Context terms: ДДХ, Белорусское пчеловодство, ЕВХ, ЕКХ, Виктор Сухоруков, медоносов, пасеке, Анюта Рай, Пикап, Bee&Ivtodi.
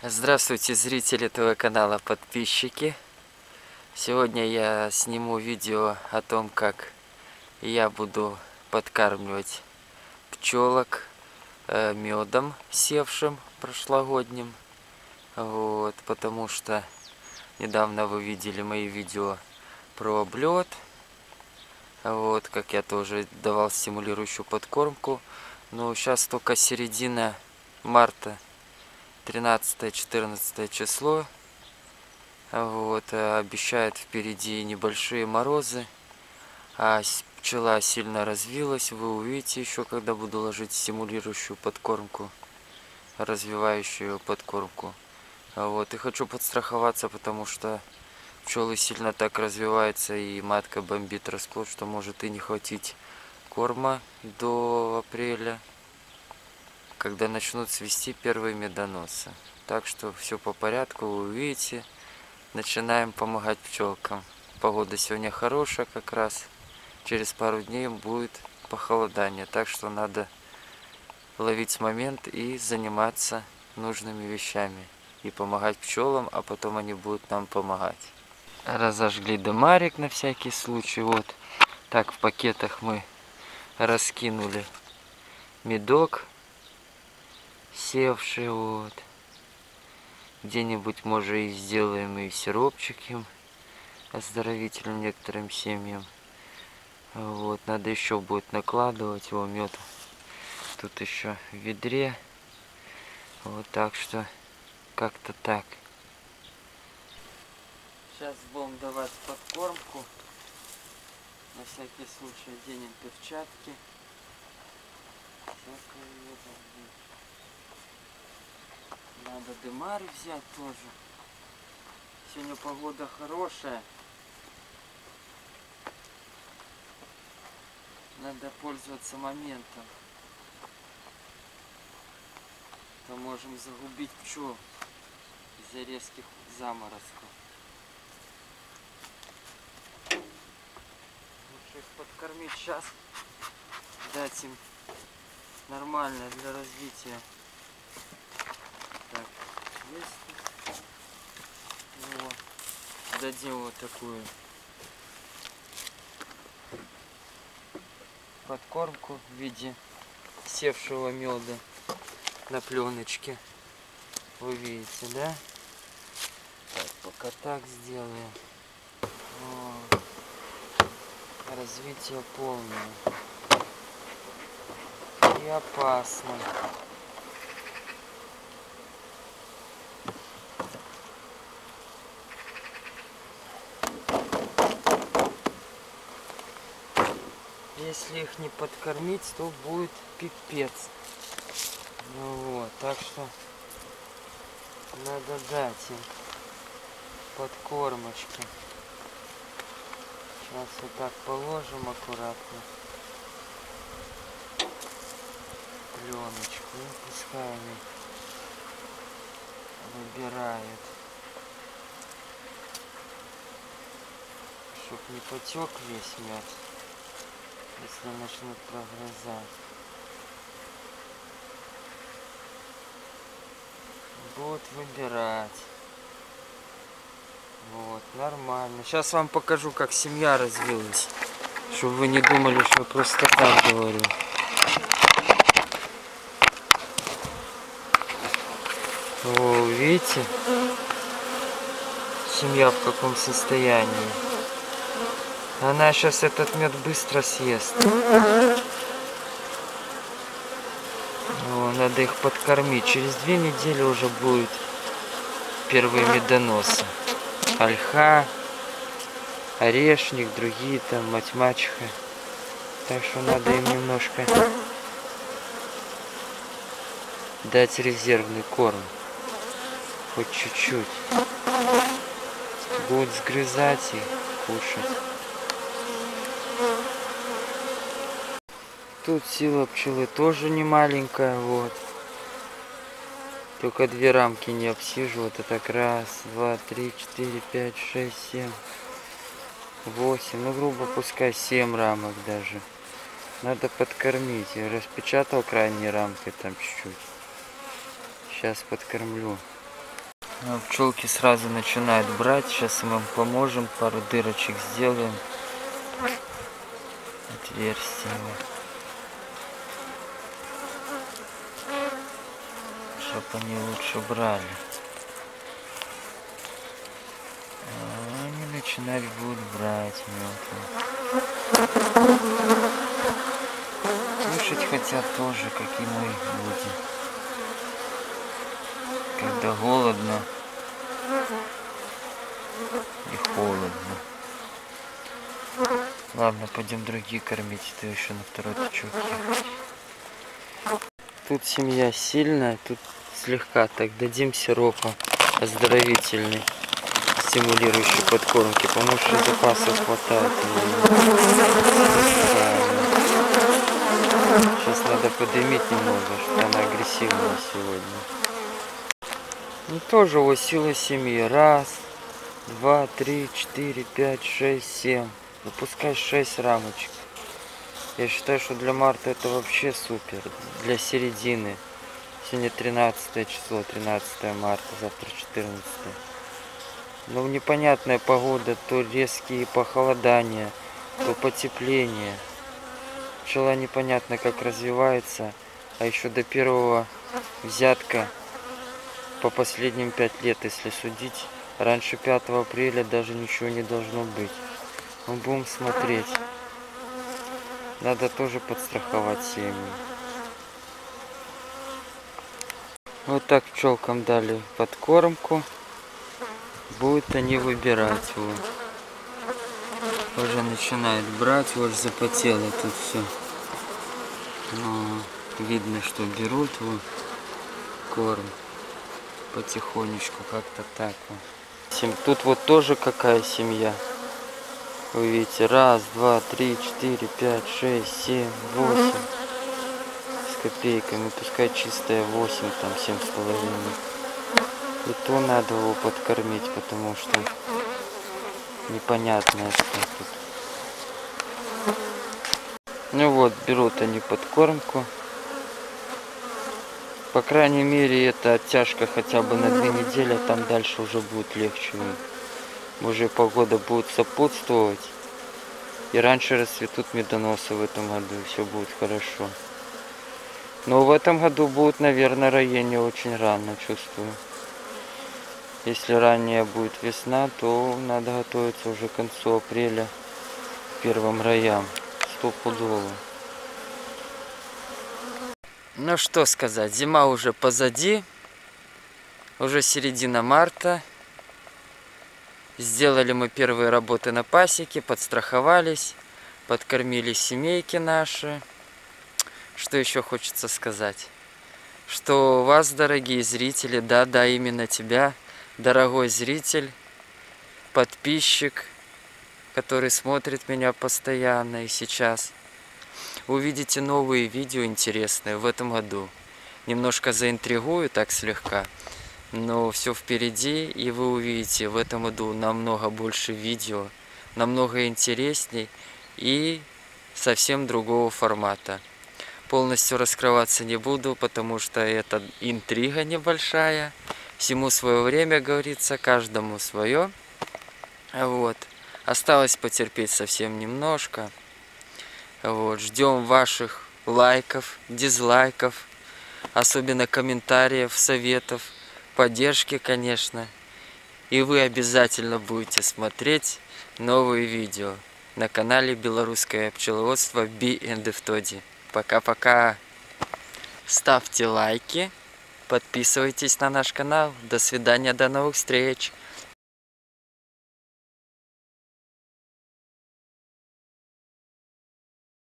Здравствуйте, зрители этого канала, подписчики. Сегодня я сниму видео о том, как я буду подкармливать пчелок медом севшим прошлогодним. Вот, потому что недавно вы видели мои видео про облет. Вот, как я тоже давал стимулирующую подкормку. Но сейчас только середина марта. 13-14 число, вот, обещают впереди небольшие морозы, а пчела сильно развилась, вы увидите еще, когда буду ложить стимулирующую подкормку, развивающую подкормку, вот, и хочу подстраховаться, потому что пчелы сильно так развиваются, и матка бомбит расплод, что может и не хватить корма до апреля, когда начнут свести первые медоносы. Так что все по порядку, вы увидите. Начинаем помогать пчелкам. Погода сегодня хорошая как раз. Через пару дней будет похолодание. Так что надо ловить момент и заниматься нужными вещами. И помогать пчелам, а потом они будут нам помогать. Разожгли дымарик на всякий случай. Вот так в пакетах мы раскинули медок. Севший, вот, где-нибудь, может, и сделаем и сиропчик им оздоровительным некоторым семьям. Вот, надо еще будет накладывать его мед, тут еще в ведре, вот, так что как-то так. Сейчас будем давать подкормку, на всякий случай оденем перчатки. Надо дымарь взять тоже. Сегодня погода хорошая. Надо пользоваться моментом. То можем загубить пчел из-за резких заморозков. Лучше их подкормить сейчас. Дать им нормально для развития. Есть. Вот. Дадим вот такую подкормку в виде севшего меда на пленочке. Вы видите, да? Так, пока так сделаем. Вот. Развитие полное и опасно. Если их не подкормить, то будет пипец. Ну вот, так что надо дать им подкормочки. Сейчас вот так положим аккуратно пленочку, и пускай они выбирают, чтоб не потек весь мед, если начнут прогрызать. Будут выбирать. Вот, нормально. Сейчас вам покажу, как семья развилась. Чтобы вы не думали, что я просто так говорю. О, видите? Семья в каком состоянии. Она сейчас этот мед быстро съест. О, надо их подкормить. Через 2 недели уже будут первые медоносы. Ольха, орешник, другие там, мать-мачеха. Так что надо им немножко дать резервный корм. Хоть чуть-чуть. Будут сгрызать и кушать. Тут сила пчелы тоже не маленькая, вот. Только 2 рамки не обсижу. Вот это так 1, 2, 3, 4, 5, 6, 7, 8. Ну, грубо, пускай 7 рамок даже. Надо подкормить. Я распечатал крайней рамкой там чуть-чуть. Сейчас подкормлю. Пчелки сразу начинают брать. Сейчас мы им поможем, пару дырочек сделаем, отверстия. Чтобы они лучше брали. А они начинать будут брать мелко. Слушать хотят тоже, как и мы будем. Когда голодно и холодно. Ладно, пойдем другие кормить, это еще на второй тычок. Тут семья сильная, тут слегка так дадим сиропа оздоровительный, стимулирующий подкормки, потому что запасов хватает. Сейчас надо подымить немного, что она агрессивная сегодня. Ну тоже вот сила семьи. 1, 2, 3, 4, 5, 6, 7. Выпускай 6 рамочек. Я считаю, что для марта это вообще супер. Для середины. Сегодня 13 число, 13 марта, завтра 14. Но непонятная погода, то резкие похолодания, то потепление. Пчела непонятно как развивается, а еще до первого взятка. По последним 5 лет, если судить, раньше 5 апреля даже ничего не должно быть. Мы будем смотреть. Надо тоже подстраховать семьи. Вот так пчелкам дали подкормку. Будут они выбирать. Вот. Уже начинает брать, уже запотело тут все. Но видно, что берут вот, корм. Потихонечку как-то так. Тут вот тоже какая семья. Вы видите, 1, 2, 3, 4, 5, 6, 7, 8. С копейками, пускай чистая 8, там 7,5. И то надо его подкормить, потому что непонятно, что тут. Ну вот, берут они подкормку. По крайней мере, это оттяжка хотя бы на 2 недели, а там дальше уже будет легче. Уже погода будет сопутствовать. И раньше расцветут медоносы в этом году, и все будет хорошо. Но в этом году будет, наверное, роение очень рано, чувствую. Если ранняя будет весна, то надо готовиться уже к концу апреля к первым роям. 100%. Ну что сказать, зима уже позади, уже середина марта. Сделали мы первые работы на пасеке, подстраховались, подкормили семейки наши. Что еще хочется сказать? Что у вас, дорогие зрители, да-да, именно тебя, дорогой зритель, подписчик, который смотрит меня постоянно и сейчас. Увидите новые видео интересные в этом году. Немножко заинтригую, так слегка, но все впереди, и вы увидите в этом году намного больше видео, намного интересней и совсем другого формата. Полностью раскрываться не буду, потому что это интрига небольшая. Всему свое время, говорится, каждому свое. Вот. Осталось потерпеть совсем немножко. Вот, ждем ваших лайков, дизлайков, особенно комментариев, советов, поддержки, конечно. И вы обязательно будете смотреть новые видео на канале Белорусское пчеловодство Bee&Ivtodi. Пока-пока. Ставьте лайки, подписывайтесь на наш канал. До свидания, до новых встреч.